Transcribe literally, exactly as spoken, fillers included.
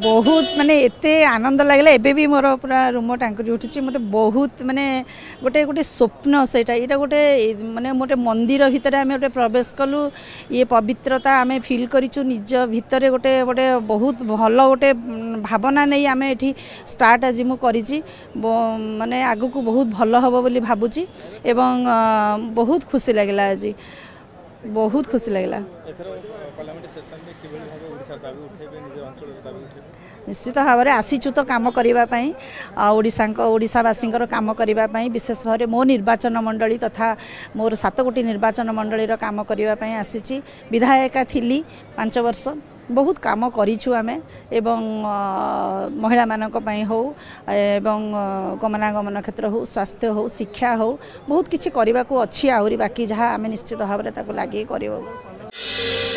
बहुत माने एते आनंद लागला एबे भी मोर पूरा रूम टांकुरी उठिछि मते बहुत माने गोटे गोटे स्वप्न सेटा एटा गोटे माने मोटे मंदिर भितर आमे गोटे प्रवेश कलु ये पवित्रता आमे फील करिछु निज भितर गोटे गोटे बहुत भलो गोटे भावना नै आमे एठी स्टार्ट आज मु करिछि माने आगु को बहुत भलो हबो बोली भाबुछि एवं बहुत खुशी लागला आज बहुत खुशी लगला निश्चित भाव में आसीचु तो कम करने ओडिशावासी कम करने विशेष भाव में मो निर्वाचन मंडली तथा मोर सात गोटी निर्वाचन मंडलीर कम करने आसी विधायिका थी पांच वर्ष बहुत कम करूँ आम एवं महिला मानी हो गमनागमन क्षेत्र हो स्वास्थ्य हो शिक्षा हो बहुत किसी करने को अच्छी आहरी बाकी जहाँ आम निश्चित भाव में लगे कर।